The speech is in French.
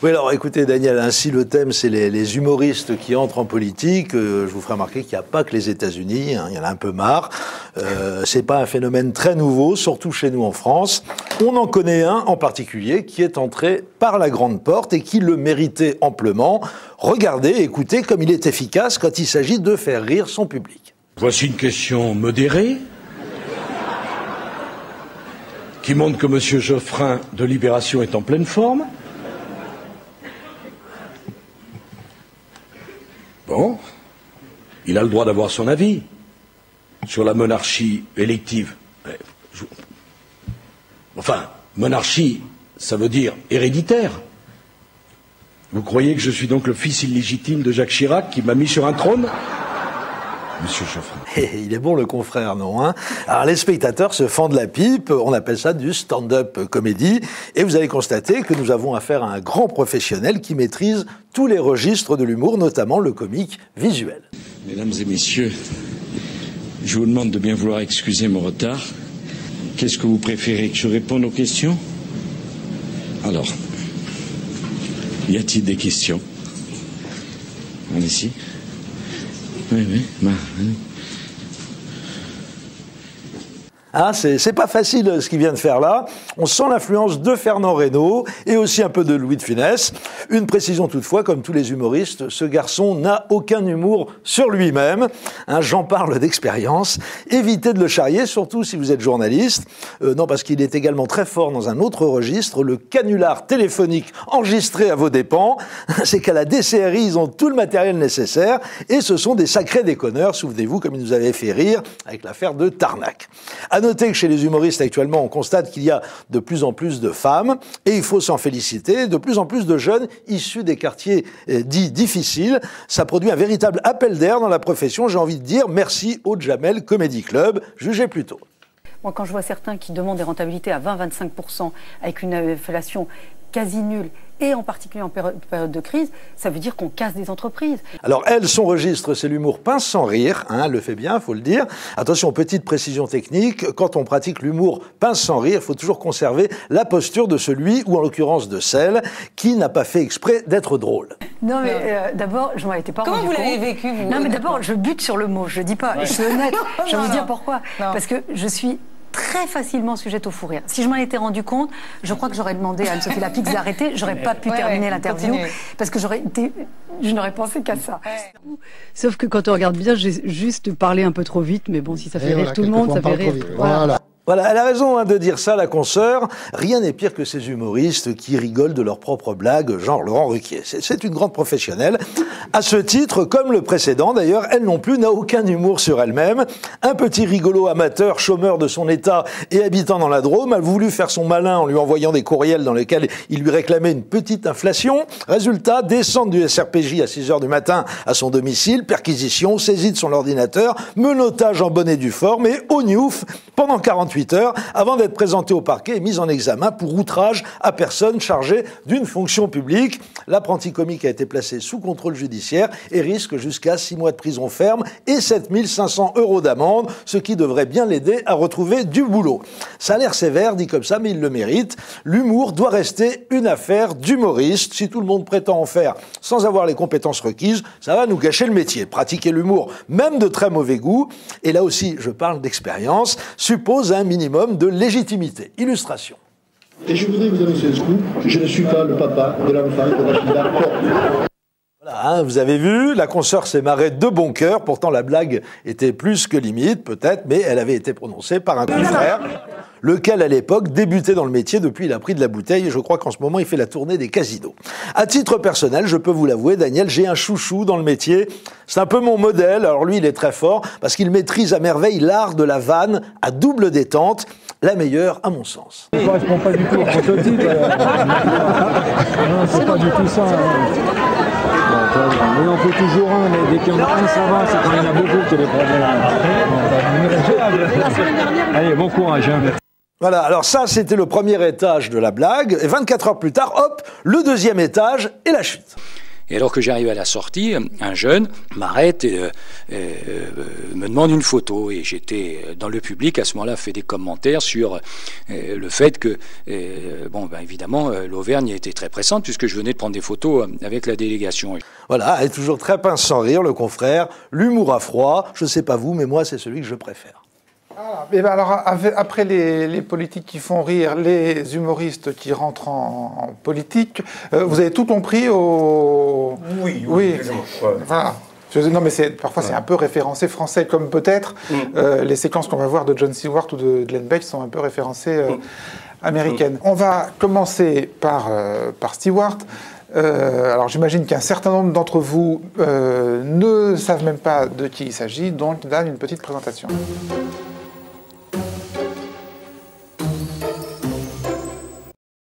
Oui, alors écoutez Daniel, ainsi le thème c'est les humoristes qui entrent en politique. Je vous ferai remarquer qu'il n'y a pas que les États-Unis, hein, il y en a un peu marre. C'est pas un phénomène très nouveau, surtout chez nous en France. On en connaît un en particulier qui est entré par la grande porte et qui le méritait amplement. Regardez, écoutez comme il est efficace quand il s'agit de faire rire son public. Voici une question modérée qui montre que M. Geoffrin de Libération est en pleine forme. Bon, il a le droit d'avoir son avis sur la monarchie élective. Enfin, monarchie, ça veut dire héréditaire. Vous croyez que je suis donc le fils illégitime de Jacques Chirac qui m'a mis sur un trône ? Monsieur Geoffrin. Hey, il est bon le confrère, non hein? Alors les spectateurs se fendent la pipe, on appelle ça du stand-up comédie, et vous allez constater que nous avons affaire à un grand professionnel qui maîtrise tous les registres de l'humour, notamment le comique visuel. Mesdames et messieurs, je vous demande de bien vouloir excuser mon retard. Qu'est-ce que vous préférez, que je réponde aux questions? Alors, y a-t-il des questions? On est ici. Oui, oui, bah, oui. Ah, c'est pas facile ce qu'il vient de faire là. On sent l'influence de Fernand Raynaud et aussi un peu de Louis de Funès. Une précision toutefois, comme tous les humoristes, ce garçon n'a aucun humour sur lui-même. Hein, j'en parle d'expérience. Évitez de le charrier, surtout si vous êtes journaliste. Non, parce qu'il est également très fort dans un autre registre, le canular téléphonique enregistré à vos dépens. C'est qu'à la DCRI, ils ont tout le matériel nécessaire et ce sont des sacrés déconneurs. Souvenez-vous comme ils nous avaient fait rire avec l'affaire de Tarnac. À noter que chez les humoristes actuellement, on constate qu'il y a de plus en plus de femmes, et il faut s'en féliciter, de plus en plus de jeunes issus des quartiers dits difficiles. Ça produit un véritable appel d'air dans la profession. J'ai envie de dire merci au Jamel Comedy Club. Jugez plutôt. Moi, quand je vois certains qui demandent des rentabilités à 20-25% avec une inflation quasi nulle, et en particulier en période de crise, ça veut dire qu'on casse des entreprises. Alors elle, son registre, c'est l'humour pince sans rire, hein, elle le fait bien, il faut le dire. Attention, petite précision technique, quand on pratique l'humour pince sans rire, il faut toujours conserver la posture de celui, ou en l'occurrence de celle, qui n'a pas fait exprès d'être drôle. Non mais d'abord, je m'en étais pas rendu compte. Comment vous l'avez vécu, vous? Non mais d'abord, je bute sur le mot, je dis pas, ouais. Je suis honnête, je vais vous dire pourquoi. Non. Parce que je suis très facilement sujette au fou rire. Si je m'en étais rendu compte, je crois que j'aurais demandé à Anne-Sophie Lapix d'arrêter, j'aurais pas pu terminer l'interview, parce que je n'aurais pensé qu'à ça. Ouais. Sauf que quand on regarde bien, j'ai juste parlé un peu trop vite, mais bon, si ça fait rire tout le monde, ça fait rire. Voilà, elle a raison hein, de dire ça, la consoeur. Rien n'est pire que ces humoristes qui rigolent de leurs propres blagues, genre Laurent Ruquier. C'est une grande professionnelle. À ce titre, comme le précédent d'ailleurs, elle non plus n'a aucun humour sur elle-même. Un petit rigolo amateur, chômeur de son état et habitant dans la Drôme, a voulu faire son malin en lui envoyant des courriels dans lesquels il lui réclamait une petite inflation. Résultat, descente du SRPJ à 6h du matin à son domicile, perquisition, saisie de son ordinateur, menottage en bonne et due forme et au Niouf pendant 48 heures avant d'être présenté au parquet et mis en examen pour outrage à personne chargée d'une fonction publique. L'apprenti comique a été placé sous contrôle judiciaire et risque jusqu'à 6 mois de prison ferme et 7 500 € d'amende, ce qui devrait bien l'aider à retrouver du boulot. Ça a l'air sévère, dit comme ça, mais il le mérite. L'humour doit rester une affaire d'humoriste. Si tout le monde prétend en faire sans avoir les compétences requises, ça va nous gâcher le métier. Pratiquer l'humour, même de très mauvais goût, et là aussi je parle d'expérience, suppose un minimum de légitimité. Illustration. Et je voudrais vous donner ce coup, je ne suis pas le papa de l'enfant de Rachida. Voilà, hein, vous avez vu, la consoeur s'est marrée de bon cœur, pourtant la blague était plus que limite, peut-être, mais elle avait été prononcée par un confrère, lequel à l'époque débutait dans le métier, depuis il a pris de la bouteille, et je crois qu'en ce moment il fait la tournée des casinos. À titre personnel, je peux vous l'avouer, Daniel, j'ai un chouchou dans le métier, c'est un peu mon modèle. Alors lui il est très fort, parce qu'il maîtrise à merveille l'art de la vanne à double détente, la meilleure à mon sens. Ça ne correspond pas du tout au prototype, non, c'est pas du tout ça. On en fait toujours un, mais dès qu'il y en a un, ça va, c'est quand il y en a beaucoup qui ont des problèmes. Allez, bon courage. Hein. Voilà, alors ça, c'était le premier étage de la blague. Et 24 heures plus tard, hop, le deuxième étage et la chute. Et alors que j'arrive à la sortie, un jeune m'arrête et me demande une photo. Et j'étais dans le public, à ce moment-là, fait des commentaires sur le fait que, bon, ben, évidemment, l'Auvergne était très pressante, puisque je venais de prendre des photos avec la délégation. Voilà, et toujours très pince sans rire, le confrère, l'humour à froid. Je ne sais pas vous, mais moi, c'est celui que je préfère. Ah, et ben alors, après les politiques qui font rire, les humoristes qui rentrent en politique, vous avez tout compris au... Oui. Voilà. Non, mais parfois, c'est un peu référencé français, comme peut-être les séquences qu'on va voir de Jon Stewart ou de Glenn Beck sont un peu référencées américaines. On va commencer par Stewart. Alors j'imagine qu'un certain nombre d'entre vous ne savent même pas de qui il s'agit, donc là, une petite présentation.